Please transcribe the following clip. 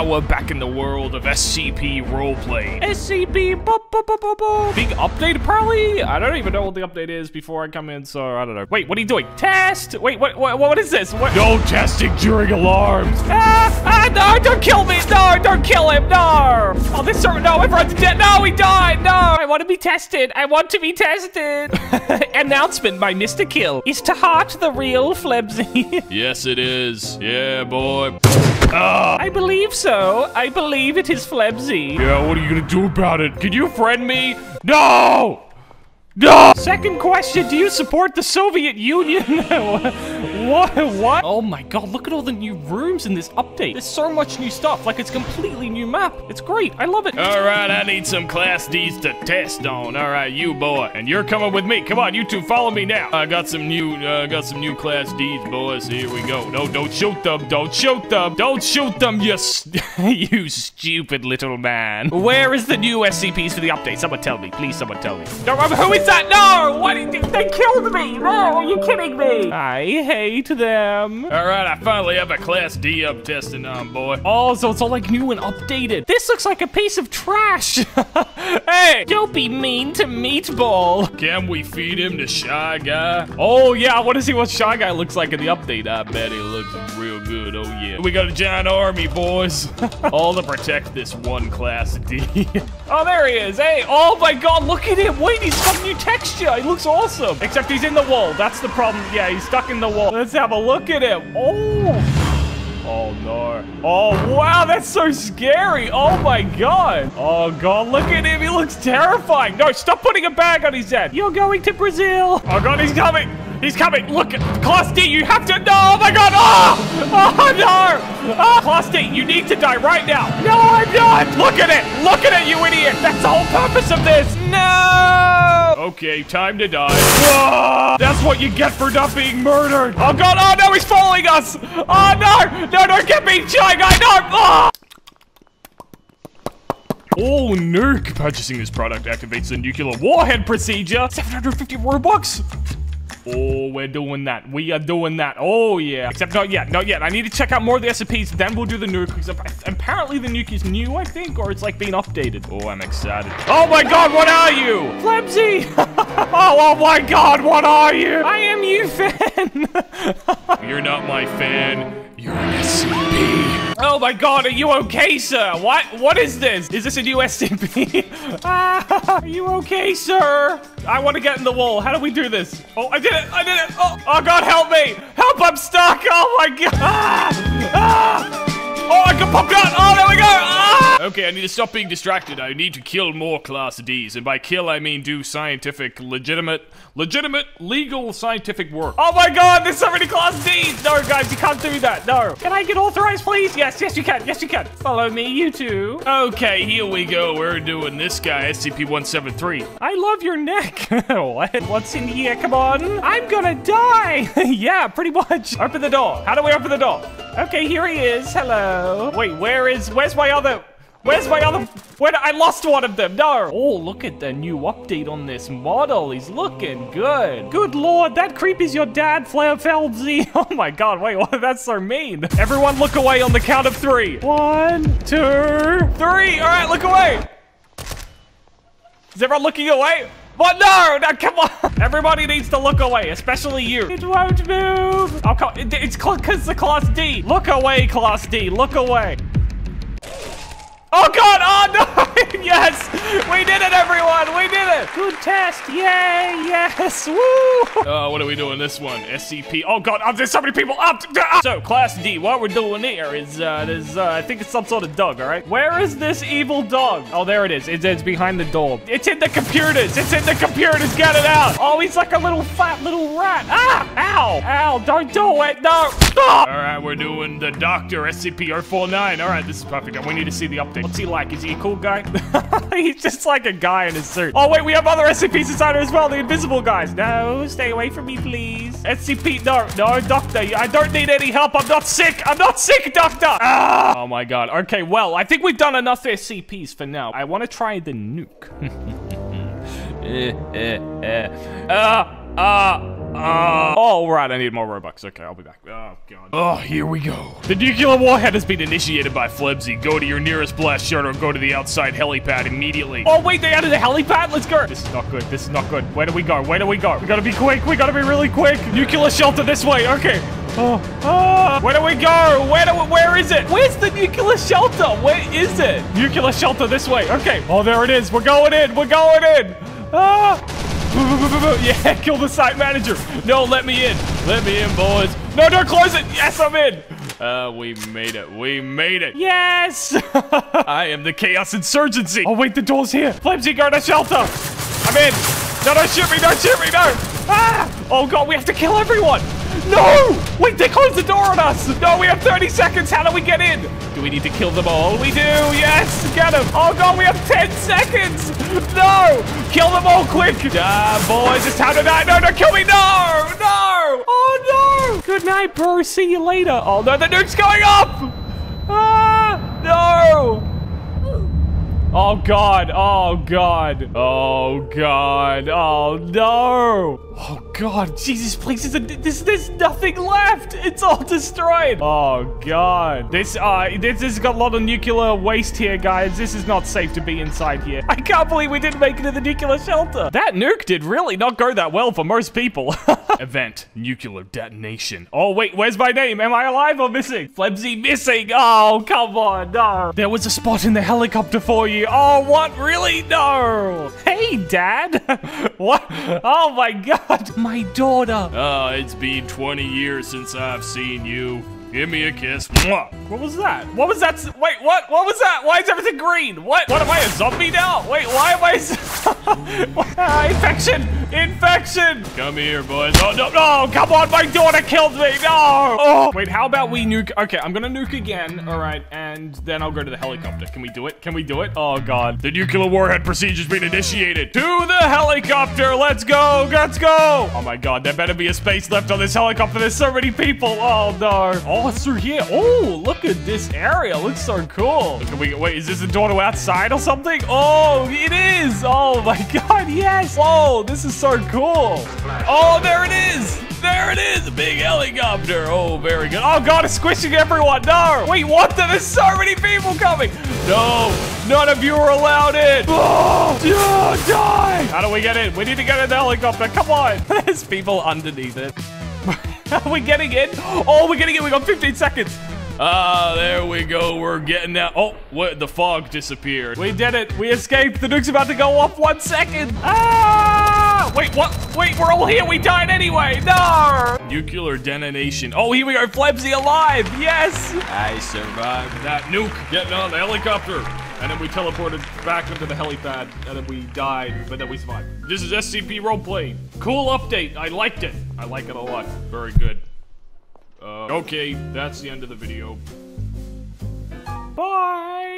power back in the world of SCP Roleplay. SCP big update probably? I don't even know what the update is before I come in, so I don't know. Wait, what are you doing? Test? Wait, what is this? What? No testing during alarms. No, don't kill me. No, don't kill him. No. Oh, this server, no, everyone's dead. No, he died. No. I want to be tested. I want to be tested. Announcement by Mr. Kill. Is to heart the real Flebsy? Yes, it is. Yeah, boy. I believe so. I believe it is Flebsy. Yeah, what are you gonna do about it? Can you friend me? No! No! Second question, do you support the Soviet Union? What? Oh my god, look at all the new rooms in this update. There's so much new stuff, like it's completely new map. It's great, I love it. Alright, I need some Class Ds to test on. Alright, you boy, and you're coming with me. Come on, you two, follow me now. I got some new Class Ds, boys, here we go. No, don't shoot them, don't shoot them, don't shoot them, you stupid little man. Where is the new SCPs for the update? Someone tell me, please, someone tell me. No, who is that? No! What did you do? They killed me! No, are you kidding me? I hate them. Alright, I finally have a Class D up testing on, boy. Oh, so it's all like new and updated. This looks like a piece of trash. Hey! Don't be mean to Meatball. Can we feed him to Shy Guy? Oh, yeah, I want to see what Shy Guy looks like in the update. I bet he looks real good, oh yeah. We got a giant army, boys. All to protect this one Class D. Oh, there he is, hey! Oh my god, look at him! Wait, he's got new texture. He looks awesome. Except he's in the wall. That's the problem. Yeah, he's stuck in the wall. Let's have a look at him. Oh. Oh, no. Oh, wow. That's so scary. Oh, my God. Oh, God. Look at him. He looks terrifying. No, stop putting a bag on his head. You're going to Brazil. Oh, God. He's coming. He's coming. Look, Class D, you have to. No, oh, my God. Oh, oh no. Oh, Class D, you need to die right now. No, I'm not. Look at it. Look at it, you idiot. That's the whole purpose of this. No. Okay, time to die. Whoa! That's what you get for not being murdered. Oh god, oh no, he's following us. Oh no, no, don't get me, Shy Guy, no. Oh! Oh, Nuke. Purchasing this product activates the nuclear warhead procedure. 750 Robux. Oh, we're doing that. We are doing that. Oh, yeah. Except not yet. Not yet. I need to check out more of the SCPs. Then we'll do the nuke. Apparently the nuke is new, I think. Or it's like being updated. Oh, I'm excited. Oh, my God. What are you? Flebsy. Oh, my God. What are you? I am you, fan. You're not my fan. You're an SCP. Oh my god, are you okay, sir? What is this? Is this a new SCP? Are you okay, sir? I want to get in the wall. How do we do this? Oh, I did it! I did it! Oh god, help me! Help, I'm stuck! Oh my god! Oh, I got popped out! Oh, there we go! Okay, I need to stop being distracted. I need to kill more Class Ds. And by kill, I mean do scientific, legitimate, legal, scientific work. Oh my god, there's so many Class Ds! No, guys, you can't do that, no. Can I get authorized, please? Yes, yes, you can, yes, you can. Follow me, you two. Okay, here we go. We're doing this guy, SCP-173. I love your neck. What? What's in here? Come on. I'm gonna die. Yeah, pretty much. Open the door. How do we open the door? Okay, here he is. Hello. Wait, where's my other... Where's my other? Where I lost one of them. No. Oh, look at the new update on this model. He's looking good. Good lord, that creep is your dad, Flebsy. Oh my god, wait, what? That's so mean. Everyone, look away on the count of three. 1, 2, 3. All right, look away. Is everyone looking away? What? No, no, come on. Everybody needs to look away, especially you. It won't move. Oh, come on. It's because the Class D. Look away, Class D. Look away. Oh god, oh no, yes, we did it everyone, we did it. Good test, yay, yes, woo. Oh, what are we doing this one, SCP, oh god, oh, there's so many people up. So, Class D, what we're doing here is, I think it's some sort of dog, all right? Where is this evil dog? Oh, there it is, it's behind the door. It's in the computers, get it out. Oh, he's like a little fat little rat. Ah, ow, ow, don't do it, no. All right, we're doing the doctor, SCP-049. All right, this is perfect, we need to see the update. What's he like? Is he a cool guy? He's just like a guy in his suit. Oh, wait, we have other SCPs inside as well. The invisible guys. No, stay away from me, please. SCP, no, no, doctor. I don't need any help. I'm not sick. I'm not sick, doctor. Ah! Oh, my God. Okay, well, I think we've done enough SCPs for now. I want to try the nuke. All right, I need more Robux. Okay, I'll be back. Oh, God. Oh, here we go. The nuclear warhead has been initiated by Flebsy. Go to your nearest blast shelter or go to the outside helipad immediately. Oh, wait, they added a helipad? Let's go. This is not good. This is not good. Where do we go? Where do we go? We gotta be quick. We gotta be really quick. Nuclear shelter this way. Okay. Oh, oh. Where do we go? Where is it? Where's the nuclear shelter? Where is it? Nuclear shelter this way. Okay. Oh, there it is. We're going in. We're going in. Ah. Yeah, kill the site manager. No, let me in. Let me in, boys. No, don't close it. Yes, I'm in. We made it. We made it. Yes. I am the Chaos Insurgency. Oh, wait, the door's here. Flebsy, guard a shelter. I'm in. No, don't shoot me. Don't shoot me. No. Ah. Oh, God, we have to kill everyone. No. Wait, they closed the door on us. No, we have 30 seconds. How do we get in? Do we need to kill them all? We do. Yes. Get them. Oh, God, we have 10 seconds. No. Kill them all quick. Boys, it's time to die. No, don't kill me. No, no. Oh, no. Good night, bro. See you later. Oh, no, the nuke's going up. Ah, no. Oh, God. Oh, God. Oh, God. Oh, no. Oh, God. Jesus, please. There's nothing left. It's all destroyed. Oh, God. This has got a lot of nuclear waste here, guys. This is not safe to be inside here. I can't believe we didn't make it to the nuclear shelter. That nuke did really not go that well for most people. Event. Nuclear detonation. Oh, wait. Where's my name? Am I alive or missing? Flebsy missing. Oh, come on. No. There was a spot in the helicopter for you. Oh, what? Really? No. Hey, Dad. What? Oh, my God. My daughter. It's been 20 years since I've seen you. Give me a kiss. Mwah. What was that? What was that? Wait, what? What was that? Why is everything green? What? What am I, a zombie now? Wait, why am I... Infection! Infection! Come here, boys. Oh, no, no! Come on, my daughter killed me! No! Oh! Wait, how about we nuke... Okay, I'm gonna nuke again. All right, and then I'll go to the helicopter. Can we do it? Can we do it? Oh, God. The nuclear warhead procedure's been initiated. To the helicopter! Let's go! Let's go! Oh, my God. There better be a space left on this helicopter. There's so many people. Oh, no. Oh, it's through here. Oh, look at this area. It looks so cool. Look, wait, is this a door to outside or something? Oh, it is. Oh, my God, yes. Whoa, this is so cool. Oh, there it is. There it is, a big helicopter. Oh, very good. Oh, God, it's squishing everyone. No. Wait, what? There's so many people coming. No, none of you are allowed in. Oh, yeah, die. How do we get in? We need to get in the helicopter. Come on. There's people underneath it. Are we getting in? Oh, we're getting in. We got 15 seconds. Ah, there we go. We're getting out. Oh, what? The fog disappeared. We did it. We escaped. The nuke's about to go off. 1 second. Ah! Wait, what? Wait, we're all here. We died anyway. No! Nuclear detonation. Oh, here we go. Flebsy alive. Yes! I survived that nuke. Getting on the helicopter. And then we teleported back into the helipad, and then we died, but then we survived. This is SCP Roleplay. Cool update. I liked it. I like it a lot. Very good. Okay, that's the end of the video. Bye!